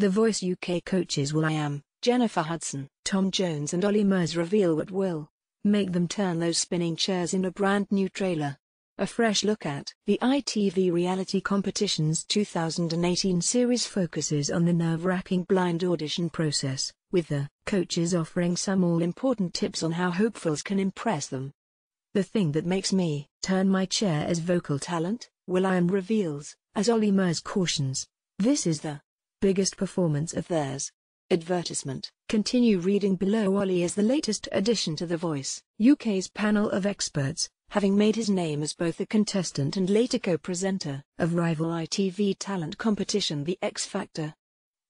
The Voice UK coaches will.i.am, Jennifer Hudson, Tom Jones and Olly Murs reveal what will make them turn those spinning chairs in a brand new trailer. A fresh look at the ITV reality competition's 2018 series focuses on the nerve-wracking blind audition process, with the coaches offering some all-important tips on how hopefuls can impress them. The thing that makes me turn my chair is vocal talent, will.i.am reveals, as Olly Murs cautions. This is the biggest performance of theirs. Advertisement. Continue reading below. Olly is the latest addition to The Voice UK's panel of experts, having made his name as both a contestant and later co-presenter of rival ITV talent competition The X Factor.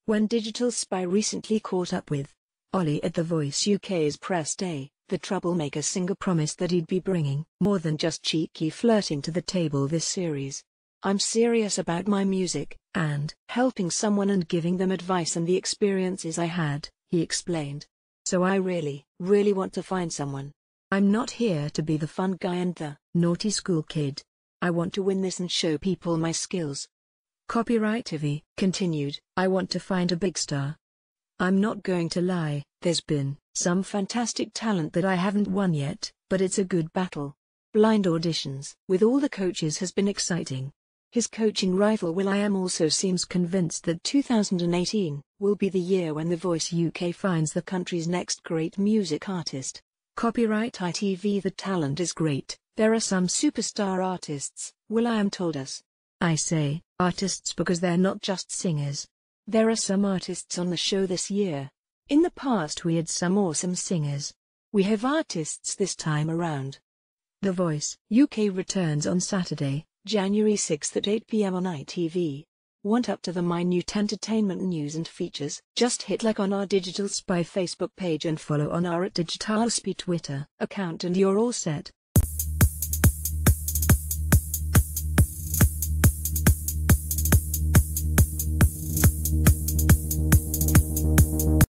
When Digital Spy recently caught up with Olly at The Voice UK's press day, the troublemaker singer promised that he'd be bringing more than just cheeky flirting to the table this series. "I'm serious about my music, and helping someone and giving them advice and the experiences I had," he explained. "So I really want to find someone. I'm not here to be the fun guy and the naughty school kid. I want to win this and show people my skills." Copyright TV continued, "I want to find a big star. I'm not going to lie, there's been some fantastic talent that I haven't won yet, but it's a good battle." Blind auditions with all the coaches has been exciting. His coaching rival will.i.am also seems convinced that 2018 will be the year when The Voice UK finds the country's next great music artist. Copyright ITV. "The talent is great, there are some superstar artists," will.i.am told us. "I say artists because they're not just singers. There are some artists on the show this year. In the past we had some awesome singers. We have artists this time around." The Voice UK returns on Saturday, January 6 at 8 PM on ITV. Want up to the minute entertainment news and features? Just hit like on our Digital Spy Facebook page and follow on our @Digital Spy Twitter account and you're all set.